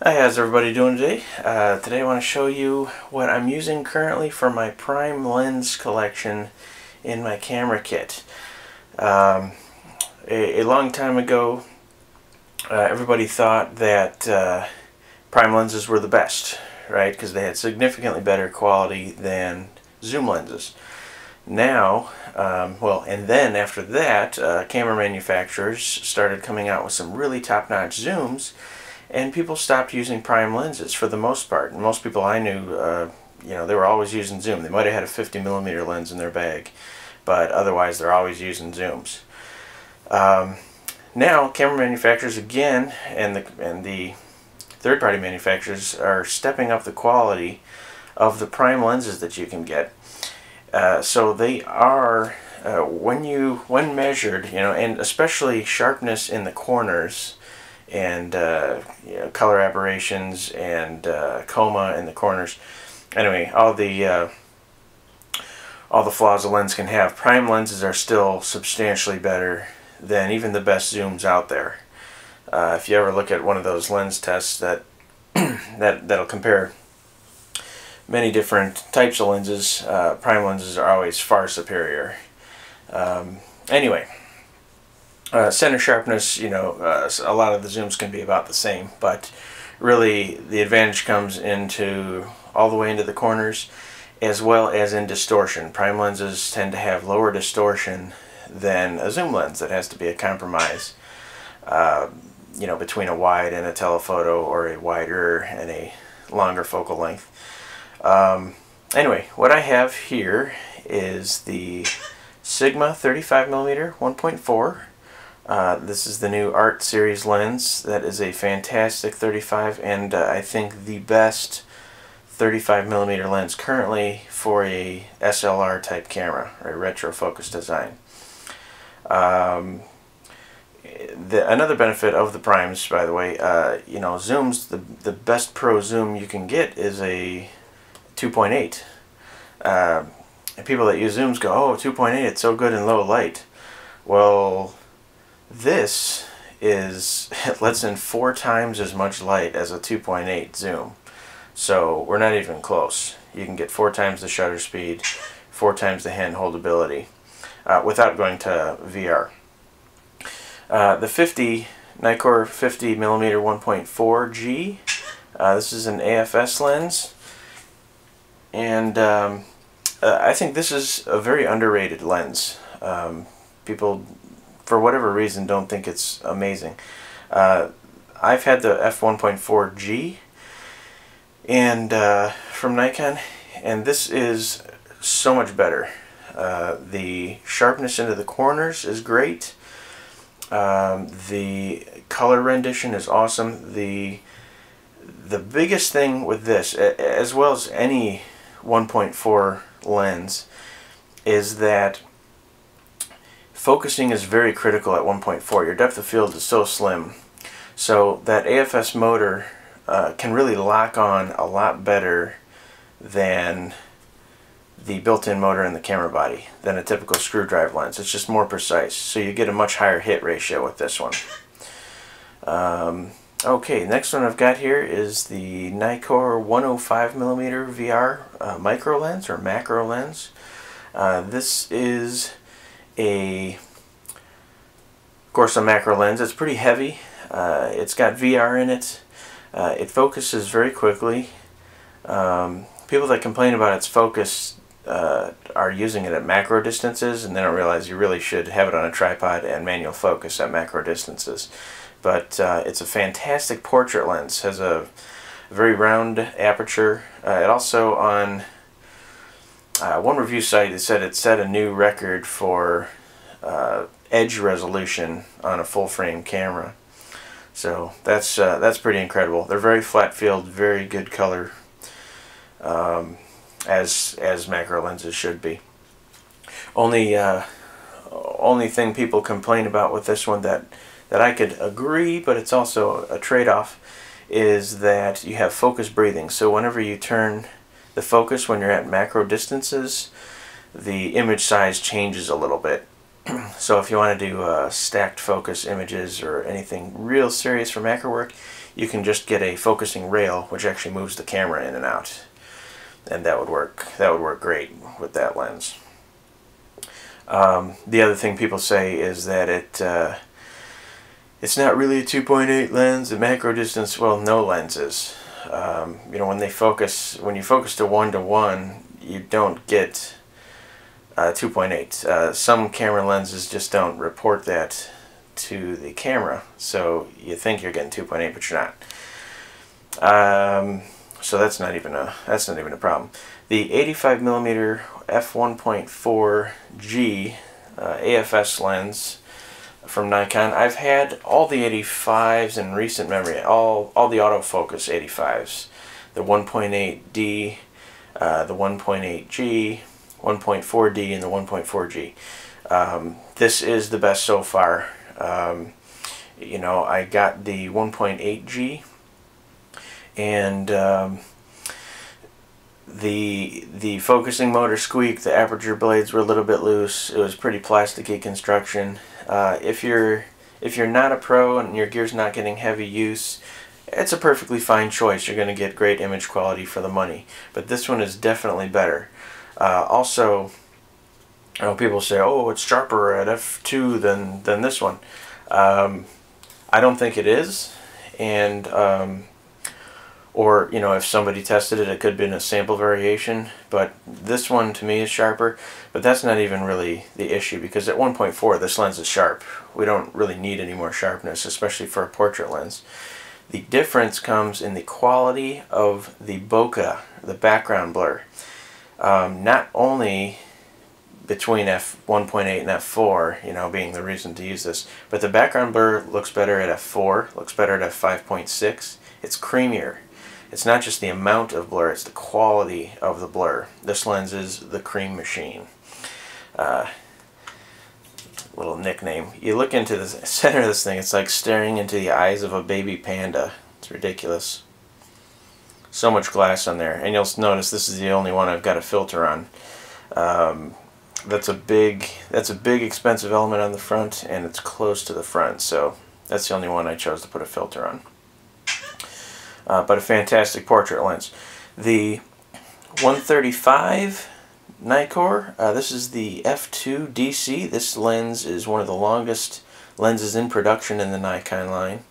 Hi, how's everybody doing today? Today I want to show you what I'm using currently for my prime lens collection in my camera kit. A long time ago, everybody thought that prime lenses were the best, right? Because they had significantly better quality than zoom lenses. Now, camera manufacturers started coming out with some really top-notch zooms, and people stopped using prime lenses for the most part. And most people I knew, you know, they were always using zoom. They might have had a 50mm lens in their bag, but otherwise they're always using zooms. Now, camera manufacturers again, and the third-party manufacturers are stepping up the quality of the prime lenses that you can get. So they are, when measured, you know, and especially sharpness in the corners, and you know, color aberrations and coma in the corners. Anyway, all the flaws a lens can have, prime lenses are still substantially better than even the best zooms out there. If you ever look at one of those lens tests that'll compare many different types of lenses, prime lenses are always far superior. Anyway. Center sharpness, you know, a lot of the zooms can be about the same, but really the advantage comes all the way into the corners, as well as in distortion. Prime lenses tend to have lower distortion than a zoom lens. That has to be a compromise, you know, between a wide and a telephoto, or a wider and a longer focal length. Anyway, what I have here is the Sigma 35mm 1.4. This is the new Art Series lens. That is a fantastic 35, and I think the best 35mm lens currently for a SLR type camera, or a retro focus design. Another benefit of the primes, by the way, you know, zooms, the best pro zoom you can get is a 2.8. People that use zooms go, oh, 2.8, it's so good in low light. Well, this is, it lets in 4 times as much light as a 2.8 zoom. So we're not even close. You can get 4 times the shutter speed, 4 times the hand holdability, without going to VR. The Nikkor 50mm 1.4G, this is an AF-S lens, and I think this is a very underrated lens. People, for whatever reason, don't think it's amazing. I've had the f1.4G and from Nikon, and this is so much better. The sharpness into the corners is great. The color rendition is awesome. The biggest thing with this, as well as any 1.4 lens, is that focusing is very critical at 1.4. Your depth of field is so slim, so that AF-S motor can really lock on a lot better than the built-in motor in the camera body, than a typical screw drive lens. It's just more precise, so you get a much higher hit ratio with this one. Okay, next one I've got here is the Nikkor 105mm VR micro lens, or macro lens. This is of course a macro lens. It's pretty heavy. It's got VR in it. It focuses very quickly. People that complain about its focus are using it at macro distances, and they don't realize you really should have it on a tripod and manual focus at macro distances. But it's a fantastic portrait lens. Has a very round aperture. It also, on one review site, it said it set a new record for edge resolution on a full-frame camera. So that's pretty incredible. They're very flat field, very good color, as macro lenses should be. Only thing people complain about with this one that I could agree, but it's also a trade-off, is that you have focus breathing. So whenever you turn the focus, when you're at macro distances, the image size changes a little bit. So if you want to do stacked focus images or anything real serious for macro work, you can just get a focusing rail which actually moves the camera in and out, and that would work. That would work great with that lens. The other thing people say is that it's not really a 2.8 lens. The macro distance, well, no lenses. You know, when you focus to 1:1, you don't get 2.8. Some camera lenses just don't report that to the camera, so you think you're getting 2.8, but you're not. So that's not even a problem. The 85mm f1.4G AF-S lens from Nikon. I've had all the 85s in recent memory, all the autofocus 85s, the 1.8D, the 1.8G, 1.4D, and the 1.4G. This is the best so far. You know, I got the 1.8G, and the focusing motor squeaked. The aperture blades were a little bit loose. It was pretty plasticky construction. If you're not a pro and your gear's not getting heavy use, it's a perfectly fine choice. You're going to get great image quality for the money. But this one is definitely better. Also, you know, people say, "Oh, it's sharper at f2 than this one." I don't think it is, and or, you know, if somebody tested it, it could have been a sample variation, but this one to me is sharper. But that's not even really the issue, because at 1.4 this lens is sharp. We don't really need any more sharpness, especially for a portrait lens. The difference comes in the quality of the bokeh, the background blur, not only between f1.8 and f4, you know, being the reason to use this, but the background blur looks better at f4, looks better at f5.6. It's creamier. It's not just the amount of blur, it's the quality of the blur. This lens is the cream machine. Little nickname. You look into the center of this thing, it's like staring into the eyes of a baby panda. It's ridiculous. So much glass on there. And you'll notice this is the only one I've got a filter on. That's a big expensive element on the front, and it's close to the front, so that's the only one I chose to put a filter on. But a fantastic portrait lens. The 135 Nikkor, this is the f2 DC. This lens is one of the longest lenses in production in the Nikon line.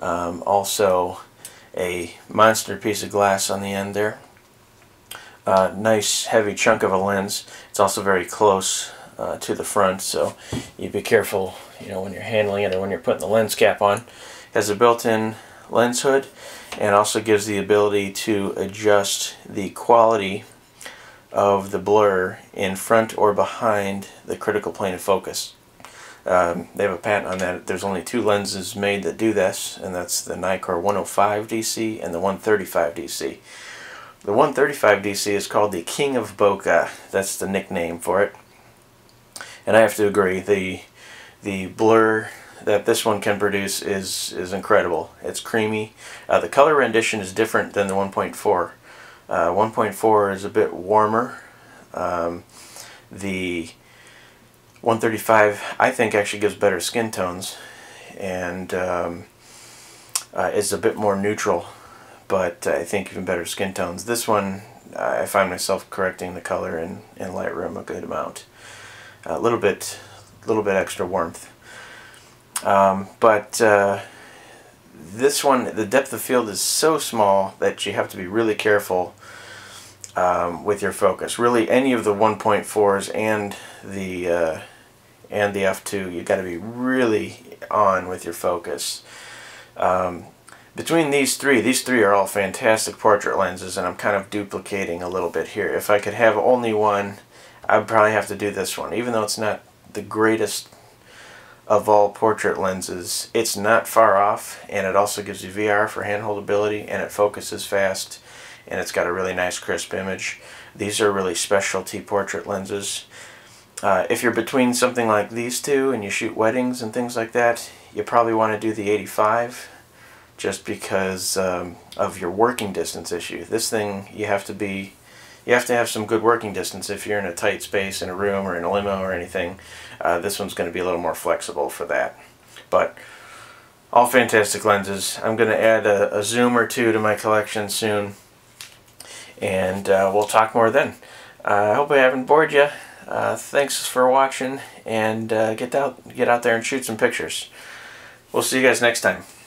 Also a monster piece of glass on the end there. Nice heavy chunk of a lens. It's also very close to the front, so you be careful, you know, when you're handling it or when you're putting the lens cap on. It has a built-in lens hood, and also gives the ability to adjust the quality of the blur in front or behind the critical plane of focus. They have a patent on that. There's only two lenses made that do this, and that's the Nikkor 105 DC and the 135 DC. The 135 DC is called the King of Bokeh. That's the nickname for it. And I have to agree, the blur that this one can produce is incredible. It's creamy. The color rendition is different than the 1.4. 1.4 is a bit warmer. The 135, I think, actually gives better skin tones, and is a bit more neutral, but I think even better skin tones. This one, I find myself correcting the color in Lightroom a good amount. A little bit extra warmth. This one, the depth of field is so small that you have to be really careful with your focus. Really, any of the 1.4s and the f2, you've got to be really on with your focus. Between these three are all fantastic portrait lenses, and I'm kind of duplicating a little bit here. If I could have only one, I'd probably have to do this one, even though it's not the greatest of all portrait lenses. It's not far off, and it also gives you VR for handholdability, and it focuses fast, and it's got a really nice crisp image. These are really specialty portrait lenses. If you're between something like these two and you shoot weddings and things like that, you probably want to do the 85 just because of your working distance issue. This thing, you have to be you have to have some good working distance if you're in a tight space in a room or in a limo or anything. This one's going to be a little more flexible for that. But all fantastic lenses. I'm going to add a zoom or two to my collection soon, and we'll talk more then. I hope I haven't bored you. Thanks for watching, and get out there and shoot some pictures. We'll see you guys next time.